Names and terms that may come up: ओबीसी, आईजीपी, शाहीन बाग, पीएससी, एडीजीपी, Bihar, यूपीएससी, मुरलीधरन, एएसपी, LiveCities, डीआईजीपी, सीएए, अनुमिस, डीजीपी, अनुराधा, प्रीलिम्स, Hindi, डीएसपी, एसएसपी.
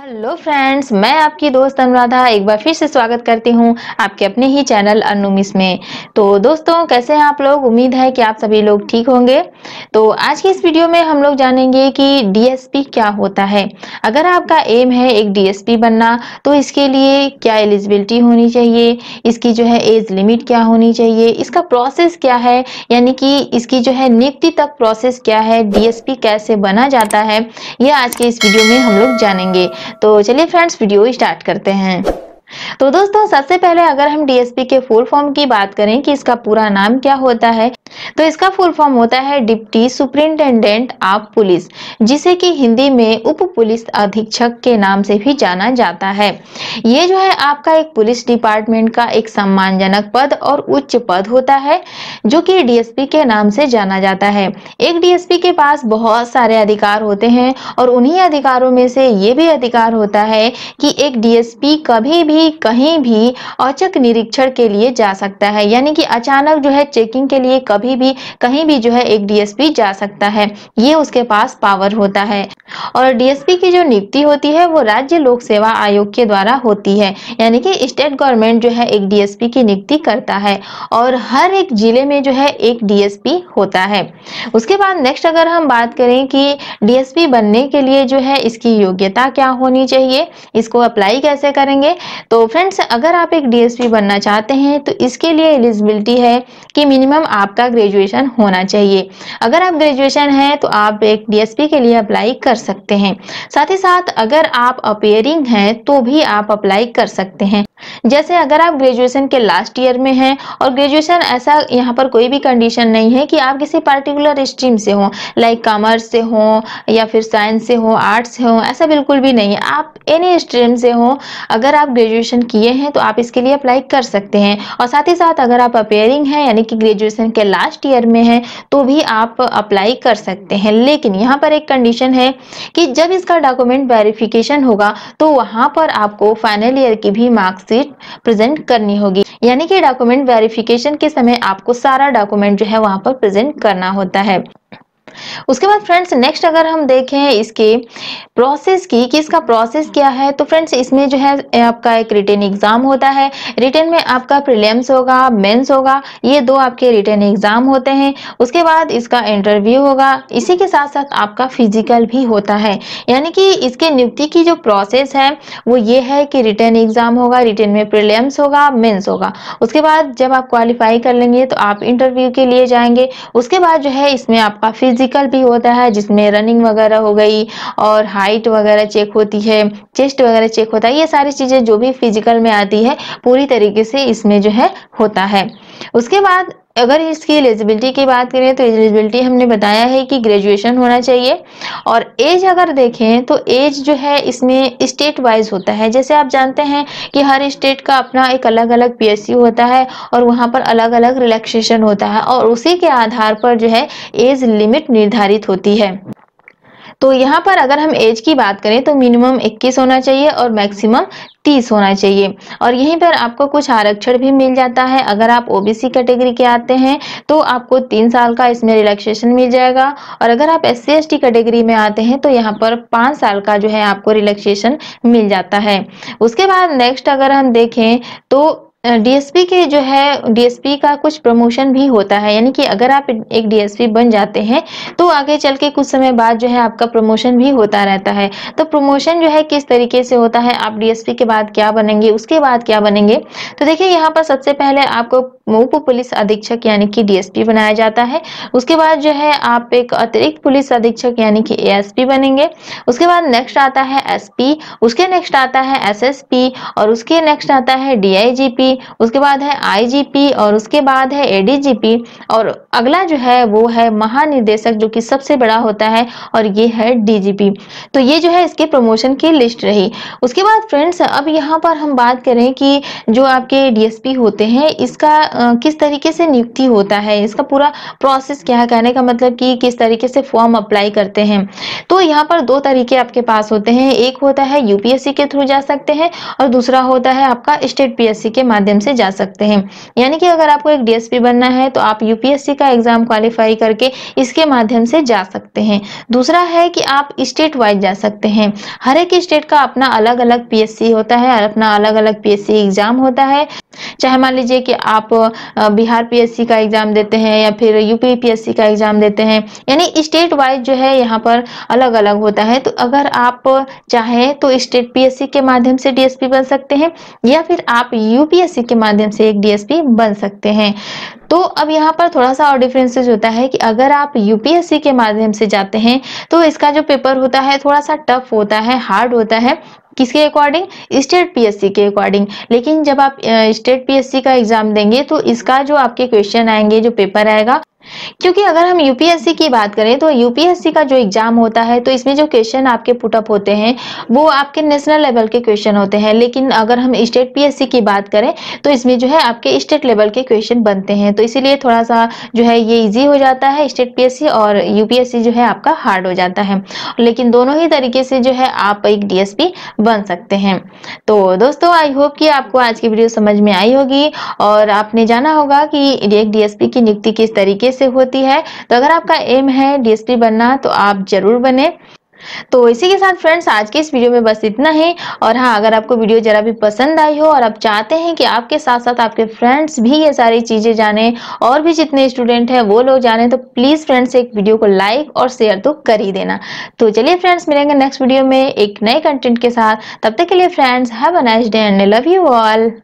Hello friends, मैं आपकी दोस्त अनुराधा एक बार फिर से स्वागत करती हूं आपके अपने ही चैनल अनुमिस में। तो दोस्तों, कैसे हैं आप लोग? उम्मीद है कि आप सभी लोग ठीक होंगे। तो आज की इस वीडियो में हम लोग जानेंगे कि डीएसपी क्या होता है। अगर आपका एम है एक डीएसपी बनना, तो इसके लिए क्या एलिजिबिलिटी होनी चाहिए, इसकी जो है एज लिमिट क्या होनी चाहिए, इसका प्रोसेस क्या है, यानी कि इसकी जो है नियुक्ति तक प्रोसेस क्या है, डीएसपी कैसे बना जाता है, ये आज के इस वीडियो में हम लोग जानेंगे। तो चलिए फ्रेंड्स, वीडियो स्टार्ट करते हैं। तो दोस्तों, सबसे पहले अगर हम डीएसपी के फुल फॉर्म की बात करें कि इसका पूरा नाम क्या होता है, तो इसका फुल फॉर्म होता है डिप्टी सुपरिंटेंडेंट ऑफ पुलिस, जिसे कि हिंदी में उप पुलिस अधीक्षक के नाम से भी जाना जाता है। ये जो है आपका एक पुलिस डिपार्टमेंट का एक सम्मानजनक पद और उच्च पद होता है, जो कि डीएसपी के नाम से जाना जाता है। एक डीएसपी के पास बहुत सारे अधिकार होते हैं और उन्हीं अधिकारों में से ये भी अधिकार होता है कि एक डीएसपी कभी भी कहीं भी औचक निरीक्षण के लिए जा सकता है, यानी कि अचानक जो है चेकिंग के लिए कभी भी कहीं भी जो है एक डीएसपी जा सकता है। ये उसके पास पावर होता है। और डीएसपी की जो नियुक्ति होती है वो राज्य लोक सेवा आयोग के द्वारा होती है, यानी कि स्टेट गवर्नमेंट जो है एक डीएसपी की नियुक्ति करता है और हर एक जिले में जो है एक डीएसपी होता है। उसके बाद नेक्स्ट अगर हम बात करें कि डीएसपी बनने के लिए जो है इसकी योग्यता क्या होनी चाहिए, इसको अप्लाई कैसे करेंगे। तो फ्रेंड्स, अगर आप एक डीएसपी बनना चाहते हैं तो इसके लिए एलिजिबिलिटी है कि मिनिमम आपका ग्रेजुएशन होना चाहिए। अगर आप ग्रेजुएशन है तो आप एक डीएसपी के लिए अप्लाई कर सकते हैं। साथ ही साथ अगर आप अपीयरिंग हैं तो भी आप अप्लाई कर सकते हैं। जैसे अगर आप ग्रेजुएशन के लास्ट ईयर में हैं, और ग्रेजुएशन ऐसा यहाँ पर कोई भी कंडीशन नहीं है कि आप किसी पर्टिकुलर स्ट्रीम से हो, लाइक कॉमर्स से हो या फिर साइंस से हो, आर्ट्स से हो, ऐसा बिल्कुल भी नहीं है। आप एनी स्ट्रीम से हो, अगर आप ग्रेजुएशन किए हैं तो आप इसके लिए अप्लाई कर सकते हैं। और साथ ही साथ अगर आप अपीयरिंग हैं, यानी कि ग्रेजुएशन के लास्ट ईयर में हैं, तो भी आप अप्लाई कर सकते हैं। लेकिन यहाँ पर एक कंडीशन है कि जब इसका डॉक्यूमेंट वेरिफिकेशन होगा तो वहाँ पर आपको फाइनल ईयर की भी मार्कशीट प्रेजेंट करनी होगी, यानी कि डॉक्यूमेंट वेरिफिकेशन के समय आपको सारा डॉक्यूमेंट जो है वहाँ पर प्रेजेंट करना होता है। उसके बाद फ्रेंड्स, नेक्स्ट अगर हम देखें इसके प्रोसेस की कि इसका प्रोसेस क्या है, तो फ्रेंड्स इसमें जो है आपका एक रिटन एग्जाम होता है। रिटन में आपका प्रीलिम्स होगा, मेंस होगा, ये दो आपके रिटन एग्जाम होते हैं। उसके बाद इसका इंटरव्यू होगा, इसी के साथ साथ आपका फिजिकल भी होता है। यानी कि इसके नियुक्ति की जो प्रोसेस है वो ये है कि रिटन एग्जाम होगा, रिटन में प्रीलिम्स होगा, मेंस होगा। उसके बाद जब आप क्वालिफाई कर लेंगे तो आप इंटरव्यू के लिए जाएंगे। उसके बाद जो है इसमें आपका फिजिकल भी होता है, जिसमें रनिंग वगैरह हो गई और हाइट वगैरह चेक होती है, चेस्ट वगैरह चेक होता है। ये सारी चीजें जो भी फिजिकल में आती है पूरी तरीके से इसमें जो है होता है। उसके बाद अगर इसकी एलिजिबिलिटी की बात करें तो एलिजिबिलिटी हमने बताया है कि ग्रेजुएशन होना चाहिए। और एज अगर देखें तो एज जो है इसमें स्टेट वाइज होता है। जैसे आप जानते हैं कि हर स्टेट का अपना एक अलग अलग पीएससी होता है और वहाँ पर अलग अलग रिलैक्सेशन होता है, और उसी के आधार पर जो है एज लिमिट निर्धारित होती है। तो यहाँ पर अगर हम एज की बात करें तो मिनिमम 21 होना चाहिए और मैक्सिमम 30 होना चाहिए। और यहीं पर आपको कुछ आरक्षण भी मिल जाता है। अगर आप ओबीसी कैटेगरी के आते हैं तो आपको 3 साल का इसमें रिलैक्सेशन मिल जाएगा, और अगर आप SC/ST कैटेगरी में आते हैं तो यहाँ पर 5 साल का जो है आपको रिलैक्सेशन मिल जाता है। उसके बाद नेक्स्ट अगर हम देखें तो डीएसपी के जो है डीएसपी का कुछ प्रमोशन भी होता है, यानी कि अगर आप एक डीएसपी बन जाते हैं तो आगे चल के कुछ समय बाद जो है आपका प्रमोशन भी होता रहता है। तो प्रमोशन जो है किस तरीके से होता है, आप डीएसपी के बाद क्या बनेंगे, उसके बाद क्या बनेंगे, तो देखिए यहाँ पर सबसे पहले आपको उप पुलिस अधीक्षक यानी कि डीएसपी बनाया जाता है। उसके बाद जो है आप एक अतिरिक्त पुलिस अधीक्षक यानी कि एएसपी बनेंगे। उसके बाद नेक्स्ट आता है एसपी, उसके नेक्स्ट आता है एसएसपी, और उसके नेक्स्ट आता है डीआईजीपी, उसके बाद है आईजीपी, और उसके बाद है एडीजीपी, और अगला जो है वो है महानिदेशक, जो कि सबसे बड़ा होता है, और ये है डीजीपी। तो ये जो है इसके प्रमोशन की लिस्ट रही। उसके बाद फ्रेंड्स, अब यहाँ पर हम बात करें कि जो आपके डीएसपी होते हैं इसका किस तरीके से नियुक्ति होता है, इसका पूरा प्रोसेस क्या है, कहने का मतलब कि किस तरीके से फॉर्म अप्लाई करते हैं। तो यहाँ पर दो तरीके आपके पास होते हैं, एक होता है यूपीएससी के थ्रू जा सकते हैं और दूसरा होता है आपका स्टेट पीएससी के माध्यम से जा सकते हैं। यानी कि अगर आपको एक डीएसपी बनना है तो आप यूपीएससी का एग्जाम क्वालिफाई करके इसके माध्यम से जा सकते हैं। दूसरा है कि आप स्टेट वाइज जा सकते हैं, हर एक स्टेट का अपना अलग अलग पीएससी होता है और अपना अलग अलग पीएससी एग्जाम होता है। चाहे मान लीजिए कि आप बिहार पीएससी का एग्जाम देते हैं या फिर यूपी पीएससी का एग्जाम देते हैं, यानी स्टेट वाइज जो है यहाँ पर अलग अलग होता है। तो अगर आप चाहें तो स्टेट पीएससी के माध्यम से डीएसपी बन सकते हैं या फिर आप यूपीएससी के माध्यम से एक डीएसपी बन सकते हैं। तो अब यहाँ पर थोड़ा सा और डिफरेंसेस होता है कि अगर आप यूपीएससी के माध्यम से जाते हैं तो इसका जो पेपर होता है थोड़ा सा टफ होता है, हार्ड होता है, किसके अकॉर्डिंग, स्टेट पीएससी के अकॉर्डिंग। लेकिन जब आप स्टेट पीएससी का एग्जाम देंगे तो इसका जो आपके क्वेश्चन आएंगे, जो पेपर आएगा, क्योंकि अगर हम यूपीएससी की बात करें तो यूपीएससी का जो एग्जाम होता है तो इसमें जो क्वेश्चन आपके पुटअप होते हैं वो आपके नेशनल लेवल के क्वेश्चन होते हैं। लेकिन अगर हम स्टेट पीएससी की बात करें तो इसमें जो है आपके स्टेट लेवल के क्वेश्चन बनते हैं। तो इसीलिए थोड़ा सा जो है ये ईजी हो जाता है, स्टेट पीएससी और यूपीएससी जो है आपका हार्ड हो जाता है। लेकिन दोनों ही तरीके से जो है आप एक डीएसपी बन सकते हैं। तो दोस्तों, आई होप कि आपको आज की वीडियो समझ में आई होगी और आपने जाना होगा कि एक डीएसपी की नियुक्ति किस तरीके से होती है। तो अगर आपका एम है डीएसपी बनना तो आप जरूर बने। तो इसी के साथ फ्रेंड्स, आज के इस वीडियो में बस इतना ही। और हाँ, अगर आपको वीडियो जरा भी पसंद आई हो और आप चाहते हैं कि आपके साथ साथ आपके फ्रेंड्स भी ये सारी चीज़ें जाने और भी जितने स्टूडेंट हैं वो लोग जाने, तो प्लीज़ फ्रेंड्स एक वीडियो को लाइक और शेयर तो कर ही देना। तो चलिए फ्रेंड्स, मिलेंगे नेक्स्ट वीडियो में एक नए कंटेंट के साथ। तब तक के लिए friends, have a nice day and I love you all.